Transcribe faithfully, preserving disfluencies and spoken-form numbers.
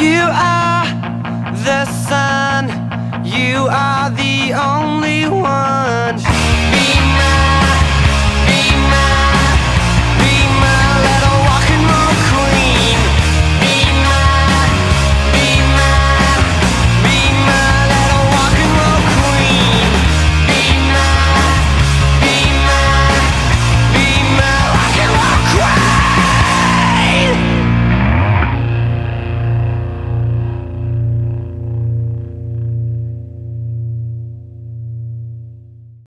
You are the sun, you are the only one.